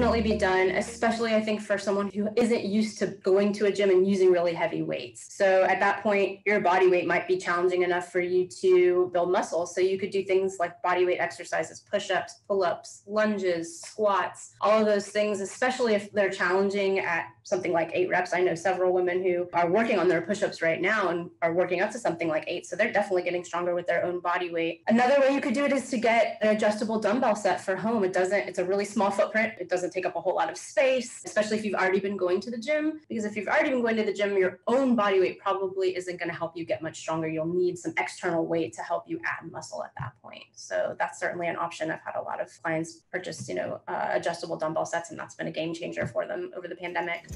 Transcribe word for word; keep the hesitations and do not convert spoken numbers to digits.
definitely be done, especially I think for someone who isn't used to going to a gym and using really heavy weights. So at that point, your body weight might be challenging enough for you to build muscle. So you could do things like body weight exercises, push-ups, pull-ups, lunges, squats, all of those things, especially if they're challenging at something like eight reps. I know several women who are working on their push-ups right now and are working up to something like eight. So they're definitely getting stronger with their own body weight. Another way you could do it is to get an adjustable dumbbell set for home. It doesn't, it's a really small footprint. It doesn't take up a whole lot of space, especially if you've already been going to the gym, because if you've already been going to the gym, your own body weight probably isn't going to help you get much stronger. You'll need some external weight to help you add muscle at that point. So that's certainly an option. I've had a lot of clients purchase, you know, uh, adjustable dumbbell sets, and that's been a game changer for them over the pandemic.